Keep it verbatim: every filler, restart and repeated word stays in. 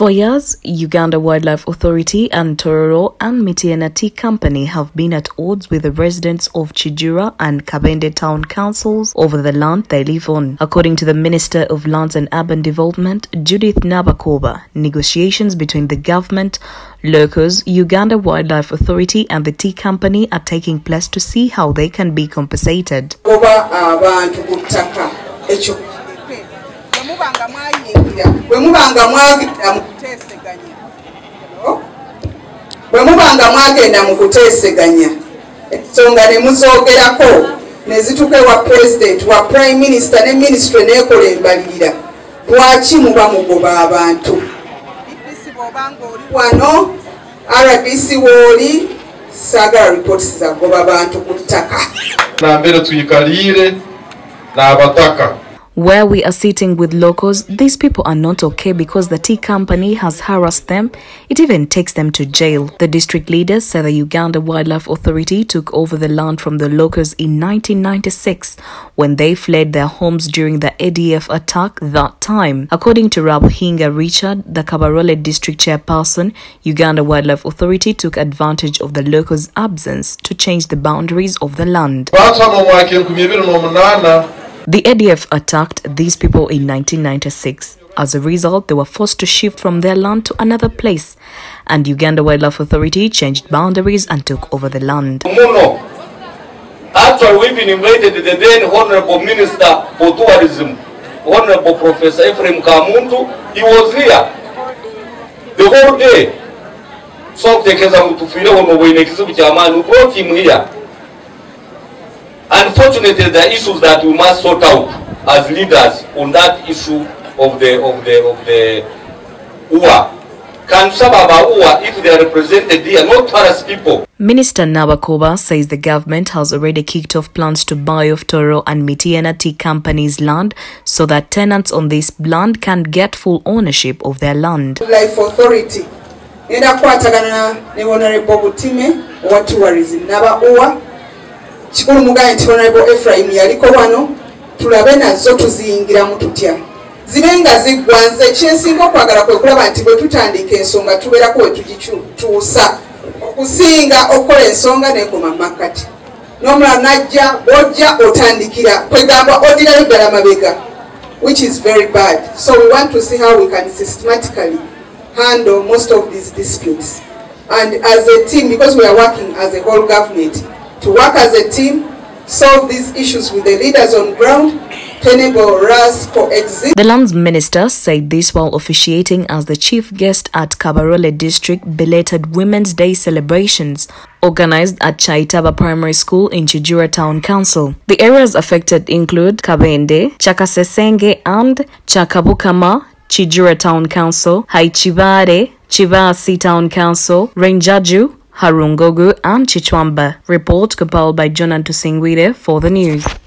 For years, Uganda Wildlife Authority and Tororo and Mitiana Tea Company have been at odds with the residents of Kijura and Kabende Town Councils over the land they live on. According to the Minister of Lands and Urban Development, Judith Nabakoba, negotiations between the government, locals, Uganda Wildlife Authority and the Tea Company are taking place to see how they can be compensated. Where we are sitting with locals, these people are not okay because the tea company has harassed them. It even takes them to jail. The district leaders said the Uganda Wildlife Authority took over the land from the locals in nineteen ninety-six when they fled their homes during the A D F attack that time. According to Rabuhinga Richard, the Kabarole District Chairperson, Uganda Wildlife Authority took advantage of the locals' absence to change the boundaries of the land. The A D F attacked these people in nineteen ninety-six. As a result, they were forced to shift from their land to another place, and Uganda Wildlife Authority changed boundaries and took over the land. After we've been invited, the then Honorable Minister for Tourism, Honorable Professor Ephraim Kamuntu, he was here the whole day. So they brought him here. Unfortunately, there are issues that we must sort out as leaders on that issue of the of the of the U A. Can Sababa U A, if they are represented here, not harass people. Minister Nabakoba says the government has already kicked off plans to buy off Tororo and Mitiana Tea Company's land so that tenants on this land can get full ownership of their land. Life authority. Chikuru mugaye Honorable Ephraim yaliko wano tulabena zotu ziingira mututya zibenga zigwanze kyensinga okwagala kwe kulaba nti bwe tutandika ensonga tubeerako wetugikyusa okusinga okola ensonga nekoma makati nomula najja bojja otandikira kwegamba ordinary ddala mabega, which is very bad. So we want to see how we can systematically handle most of these disputes, and as a team, because we are working as a whole government, to work as a team, solve these issues with the leaders on ground, to enable us for exit. The lands minister said this while officiating as the chief guest at Kabarole District belated Women's Day celebrations organized at Chaitaba Primary School in Kijura Town Council. The areas affected include Kabende, Chakasesenge and Chakabukama, Kijura Town Council, Haichivare, Chivasi Town Council, Renjaju, Harungogu and Chichwamba. Report compiled by Jonathan Tusingwide for the news.